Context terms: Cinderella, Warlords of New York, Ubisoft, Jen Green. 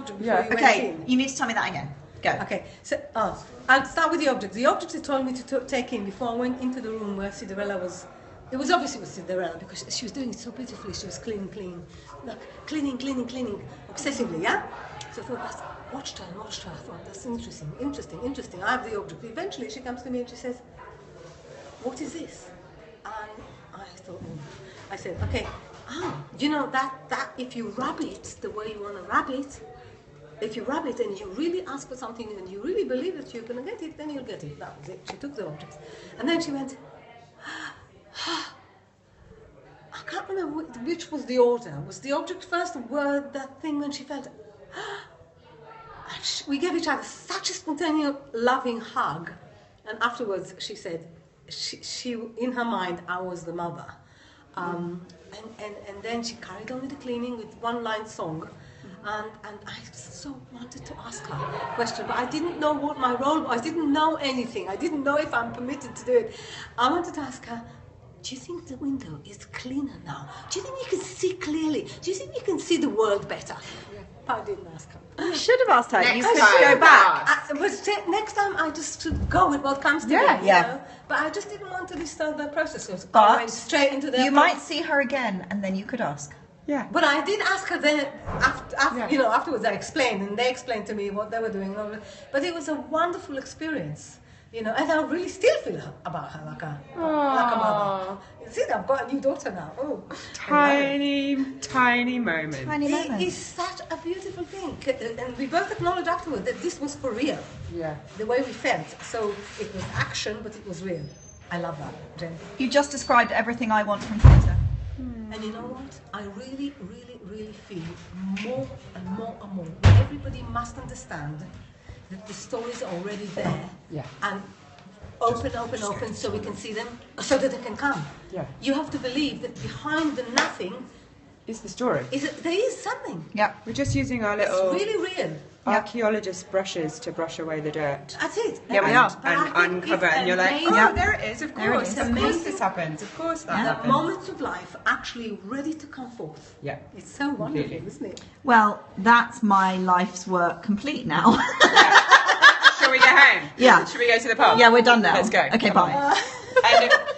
object before you went in. You need to tell me that again. Go. Okay, so I'll start with the object. The object they told me to take in before I went into the room where Cinderella was. It was obvious it was Cinderella because she was doing it so beautifully. She was cleaning obsessively, yeah? So I thought, I watched her and watched her. I thought, that's interesting. I have the object. Eventually she comes to me and she says, what is this? I thought, I said, okay, you know that if you rub it the way you want to rub it, if you rub it and you really ask for something and you really believe that you're going to get it, then you'll get it. That was it. She took the object. And then she went, I can't remember which was the order. Was the object first, the word, that thing, when she felt, we gave each other such a spontaneous, loving hug. And afterwards she said, she in her mind, I was the mother. And then she carried on with the cleaning with one-line song. And I so wanted to ask her a question, but I didn't know what my role was. I didn't know anything. I didn't know if I'm permitted to do it. I wanted to ask her, do you think the window is cleaner now? Do you think you can see clearly? Do you think you can see the world better? Yeah. But I didn't ask her. You should have asked her. You could go back. Next time I just should go with what comes to me. Yeah. Know? But I just didn't want to disturb the process. But I went straight into the. You might see her again, and then you could ask. Yeah. But I did ask her then, afterwards I explained, and they explained to me what they were doing. But it was a wonderful experience, you know, and I really still feel about her like a mother. See, I've got a new daughter now. Oh, tiny moment. Tiny moment. It is such a beautiful thing. And we both acknowledged afterwards that this was for real. Yeah. The way we felt. So it was action, but it was real. I love that, Jen. You just described everything I want from theatre. And you know what? I really, really, really feel more and more and more. Everybody must understand that the stories are already there. Yeah. And open, so we can see them, so that they can come. Yeah. You have to believe that behind the nothing is the story. There is something. Yeah. We're just using our little. It's really real. Archaeologists' brushes to brush away the dirt. That's it. Yeah, we are. And uncover, and you're like, there it is, of course. Of course this happens. Of course that happens. Moments of life actually ready to come forth. Yeah. It's so wonderful, isn't it? Well, that's my life's work complete now. Shall we go home? Yeah. Shall we go to the pub? Yeah, we're done now. Let's go. Okay, bye. And